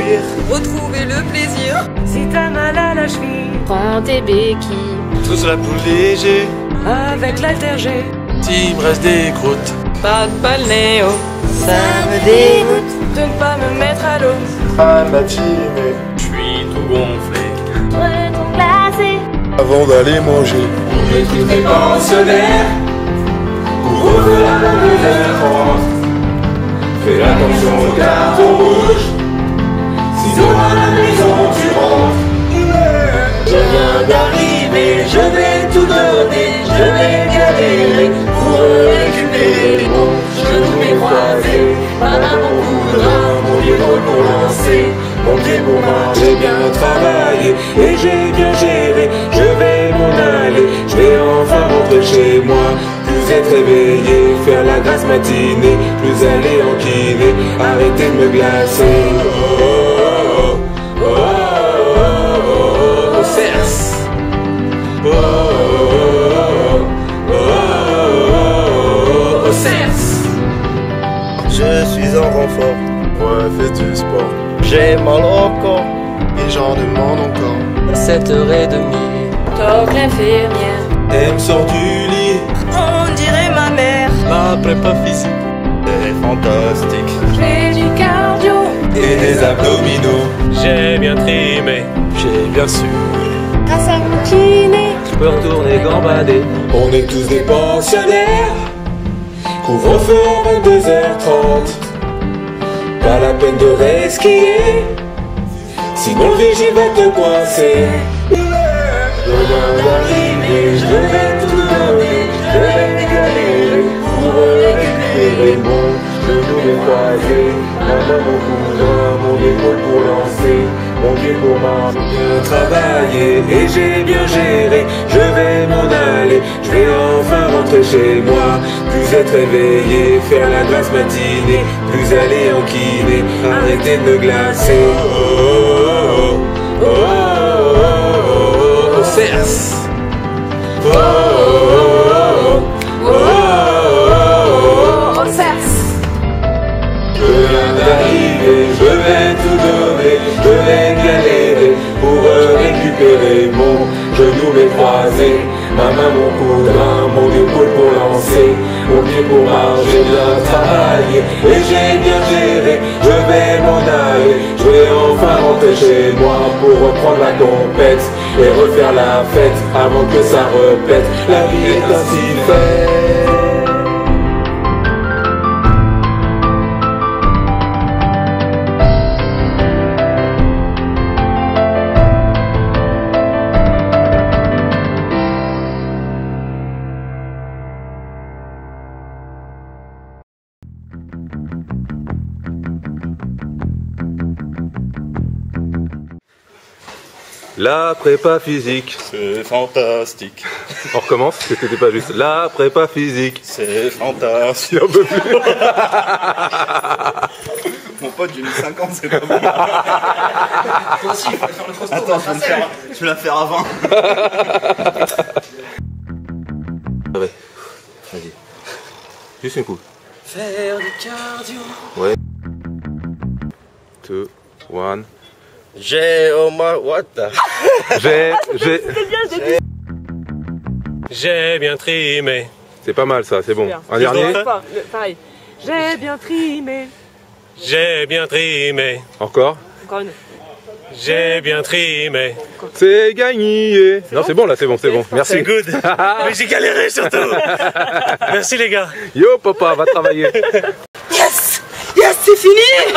soupir. Retrouvez le plaisir. Si t'as mal à la cheville, prends tes béquilles. Tout cela pour léger. Avec l'alter G. S'il me reste des croûtes, pas de balnéo. Ça me dégoûte de ne pas me mettre à l'eau. À la matinée, je suis tout gonflé. Retour glacé. Avant d'aller manger, on est tous des pensionnaires. Pour ouvrir la maison. Fais attention, regarde ton rouge. Si dans la maison tu rentres. Je viens d'arriver, je vais tout donner. Je vais galérer pour récupérer. Je dois m'écraser, pas là mon coudra. Mon livre pour lancer, mon pied pour marcher. J'ai bien travaillé et j'ai bien géré. Je vais m'en aller, je vais enfin rentrer chez moi. Plus être réveillé, faire la grasse matinée, plus aller en kiné, arrêter de me glacer. Au CERS. Au CERS. Je suis en renfort, refais du sport. J'ai mal au corps, et j'en demande encore. 7h30, toque l'infirmière. Elle me sort du lit. On dirait ma mère. Ma prépa physique est fantastique. J'ai du cardio et des abdominaux. J'ai bien trimé, j'ai bien sué. Grâce à mon kiné, je peux retourner gambader. On est tous des pensionnaires. Couvre-feu à 22h30. Pas la peine de resquiller, sinon le vigile va te coincer. Je viens d'arriver, je vais tout donner, je vais dégager pour récupérer bon. Je dois m'écraser, ma main mon cousin, mon épaule pour lancer, mon pied pour marcher. J'ai bien travaillé et j'ai bien géré, je vais m'en aller, je vais enfin rentrer chez moi. Plus être réveillé, faire la glace matinée, plus aller en kiné, arrêter de me glacer. CERS. CERS. Je viens d'arriver, je vais tout donner, je vais galérer pour récupérer mon genou m'écraser, ma main mon coup de main, mon épaule pour lancer, mon pied pour marcher, bien travailler et j'ai bien géré, je vais m'en aller, je vais enfin rentrer chez moi pour reprendre la compète. Et refaire la fête avant que ça répète. La vie est ainsi faite. La prépa physique. C'est fantastique. On recommence, parce que c'était pas juste. La prépa physique. C'est fantastique. Un peu plus. Mon pote, j'ai mis 5 ans, c'est pas bon. Toi aussi, il faut faire le cross-tour. Attends, je vais la faire avant. Ouais. Vas-y. Juste une coupe. Faire du cardio. Ouais. 2, 1. J'ai au moins. What the? J'ai bien trimé. C'est pas mal ça, c'est bon. Un dernier? Pareil. J'ai bien trimé. J'ai bien trimé. Encore? Encore une. J'ai bien trimé. C'est gagné. Non, c'est bon là, c'est bon. Merci. C'est good. Mais j'ai galéré surtout. Merci les gars. Yo papa, va travailler. Yes! Yes, c'est fini!